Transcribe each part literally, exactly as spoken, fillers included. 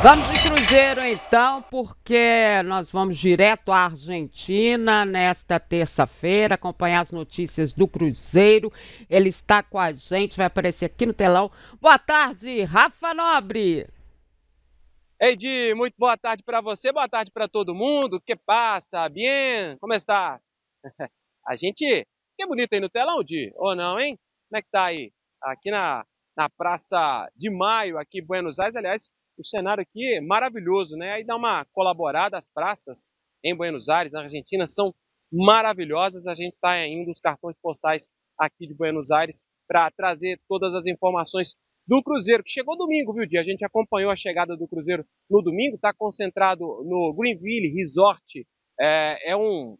Vamos de Cruzeiro então, porque nós vamos direto à Argentina nesta terça-feira, acompanhar as notícias do Cruzeiro. Ele está com a gente, vai aparecer aqui no telão. Boa tarde, Rafa Nobre. Ei, Di, muito boa tarde para você, boa tarde para todo mundo. Que passa? Bien? Como está? A gente... Que bonito aí no telão, Di, ou não, hein? Como é que tá aí? Aqui na, na Praça de Maio, aqui em Buenos Aires, aliás... O cenário aqui é maravilhoso, né? Aí dá uma colaborada, as praças em Buenos Aires, na Argentina, são maravilhosas. A gente está em um dos cartões postais aqui de Buenos Aires para trazer todas as informações do Cruzeiro, que chegou domingo, viu, Dia? A gente acompanhou a chegada do Cruzeiro no domingo, está concentrado no Greenville Resort. É, é um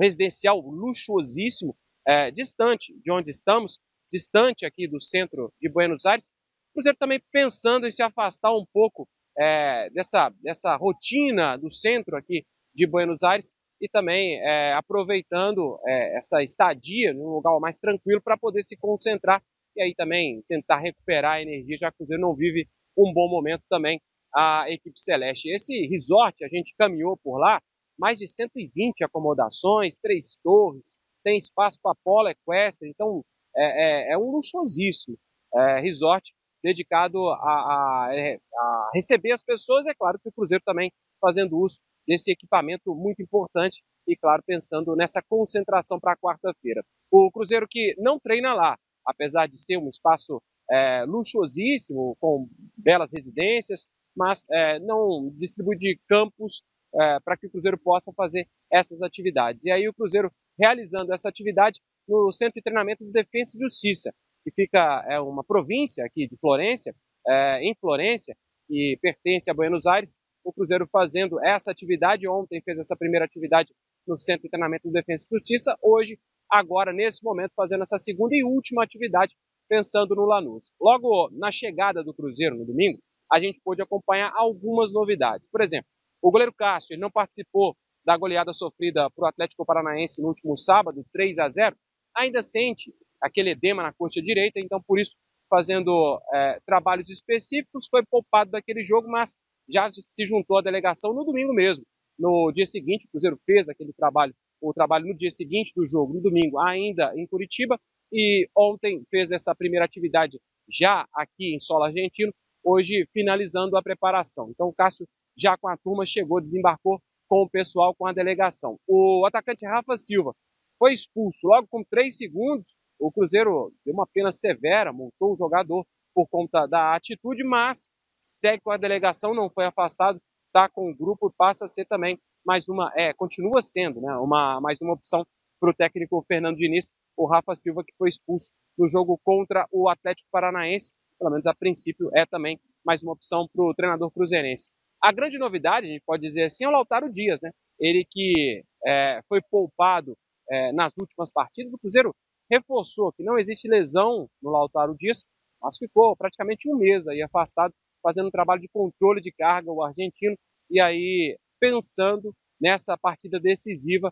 residencial luxuosíssimo, é, distante de onde estamos, distante aqui do centro de Buenos Aires. O Cruzeiro também pensando em se afastar um pouco é, dessa, dessa rotina do centro aqui de Buenos Aires e também é, aproveitando é, essa estadia num lugar mais tranquilo para poder se concentrar e aí também tentar recuperar a energia, já que o Cruzeiro não vive um bom momento também a equipe celeste. Esse resort, a gente caminhou por lá, mais de cento e vinte acomodações, três torres, tem espaço para polo equestre, então é, é, é um luxuosíssimo é, resort dedicado a, a, a receber as pessoas. É claro que o Cruzeiro também fazendo uso desse equipamento muito importante e, claro, pensando nessa concentração para quarta-feira. O Cruzeiro que não treina lá, apesar de ser um espaço é, luxuosíssimo, com belas residências, mas é, não distribui de campos é, para que o Cruzeiro possa fazer essas atividades. E aí o Cruzeiro realizando essa atividade no Centro de Treinamento de Defensa y Justicia, que fica é uma província aqui de Florencia, é, em Florencia, e pertence a Buenos Aires. O Cruzeiro fazendo essa atividade, ontem fez essa primeira atividade no Centro de Treinamento de Defensa e Justiça, hoje, agora, nesse momento, fazendo essa segunda e última atividade, pensando no Lanús. Logo na chegada do Cruzeiro, no domingo, a gente pôde acompanhar algumas novidades. Por exemplo, o goleiro Cássio, ele não participou da goleada sofrida por Atlético Paranaense no último sábado, três a zero, ainda sente aquele edema na coxa direita, então por isso, fazendo é, trabalhos específicos, foi poupado daquele jogo, mas já se juntou à delegação no domingo mesmo. No dia seguinte, o Cruzeiro fez aquele trabalho, o trabalho no dia seguinte do jogo, no domingo, ainda em Curitiba, e ontem fez essa primeira atividade já aqui em solo argentino, hoje finalizando a preparação. Então o Cássio já com a turma chegou, desembarcou com o pessoal, com a delegação. O atacante Rafa Silva foi expulso logo com três segundos, O Cruzeiro deu uma pena severa, multou o jogador por conta da atitude, mas segue com a delegação, não foi afastado, está com o grupo, passa a ser também mais uma, é, continua sendo, né, uma, mais uma opção para o técnico Fernando Diniz, o Rafa Silva, que foi expulso no jogo contra o Atlético Paranaense, pelo menos a princípio é também mais uma opção para o treinador cruzeirense. A grande novidade, a gente pode dizer assim, é o Lautaro Díaz, né? Ele que é, foi poupado é, nas últimas partidas do Cruzeiro, reforçou que não existe lesão no Lautaro Díaz, mas ficou praticamente um mês aí afastado, fazendo um trabalho de controle de carga, o argentino, e aí pensando nessa partida decisiva,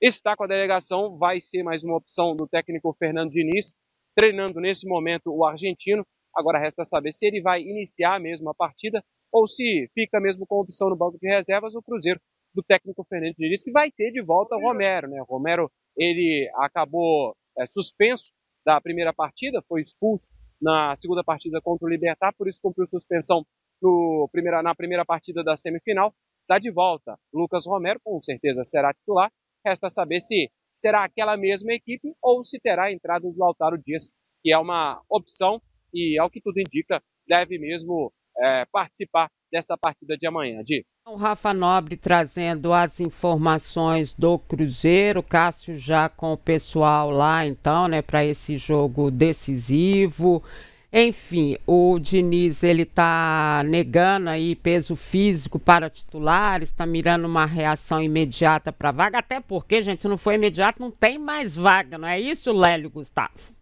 está com a delegação, vai ser mais uma opção do técnico Fernando Diniz, treinando nesse momento o argentino, agora resta saber se ele vai iniciar mesmo a partida, ou se fica mesmo com opção no banco de reservas, o Cruzeiro do técnico Fernando Diniz, que vai ter de volta o Romero, né? O Romero, ele acabou... É, suspenso da primeira partida, foi expulso na segunda partida contra o Libertad, por isso cumpriu suspensão no primeira, na primeira partida da semifinal. Está de volta Lucas Romero, com certeza será titular, resta saber se será aquela mesma equipe ou se terá entrado no Lautaro Díaz, que é uma opção e, ao que tudo indica, deve mesmo é, participar dessa partida de amanhã, Di. O Rafa Nobre trazendo as informações do Cruzeiro, Cássio já com o pessoal lá então, né, para esse jogo decisivo. Enfim, o Diniz, ele tá negando aí peso físico para titulares, está mirando uma reação imediata para vaga, até porque, gente, se não for imediato, não tem mais vaga, não é isso, Lélio Gustavo?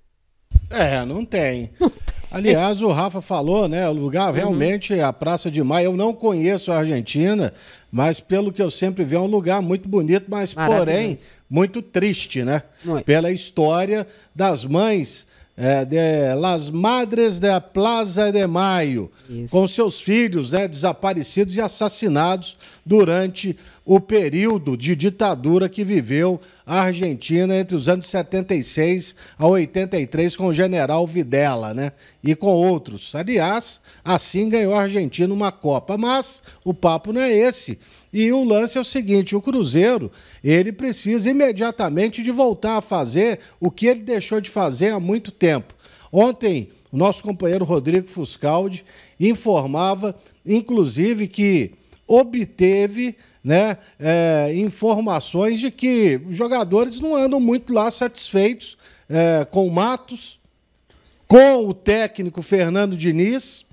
É, não tem. Aliás, o Rafa falou, né, o lugar realmente, uhum. A Praça de Maio, eu não conheço a Argentina, mas pelo que eu sempre vi é um lugar muito bonito, mas porém muito triste, né? Muito. Pela história das mães é, de Las Madres da Plaza de Mayo, isso, com seus filhos, né, desaparecidos e assassinados durante o período de ditadura que viveu a Argentina entre os anos setenta e seis a oitenta e três com o general Videla, né, e com outros. Aliás, assim ganhou a Argentina uma Copa, mas o papo não é esse. E o lance é o seguinte, o Cruzeiro, ele precisa imediatamente de voltar a fazer o que ele deixou de fazer há muito tempo. Ontem, o nosso companheiro Rodrigo Fuscaude informava, inclusive, que obteve, né, é, informações de que os jogadores não andam muito lá satisfeitos é, com o Matos, com o técnico Fernando Diniz,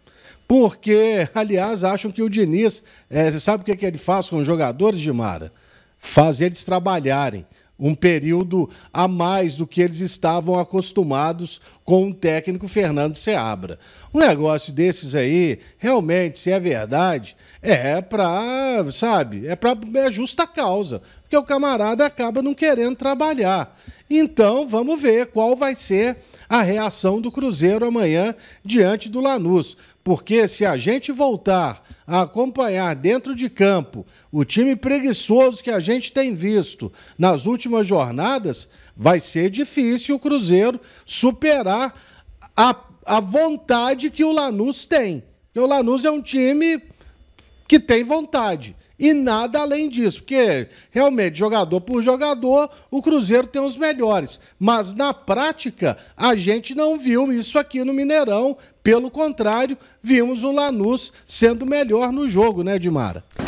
porque, aliás, acham que o Diniz... É, você sabe o que, é que ele faz com os jogadores, Gimara? Faz eles trabalharem um período a mais do que eles estavam acostumados com o técnico Fernando Seabra. Um negócio desses aí, realmente, se é verdade, é para, sabe, é para é justa causa, porque o camarada acaba não querendo trabalhar. Então, vamos ver qual vai ser a reação do Cruzeiro amanhã diante do Lanús. Porque se a gente voltar a acompanhar dentro de campo o time preguiçoso que a gente tem visto nas últimas jornadas, vai ser difícil o Cruzeiro superar a, a vontade que o Lanús tem. Porque o Lanús é um time que tem vontade e nada além disso, porque realmente, jogador por jogador, o Cruzeiro tem os melhores. Mas na prática, a gente não viu isso aqui no Mineirão. Pelo contrário, vimos o Lanús sendo melhor no jogo, né, Dimara?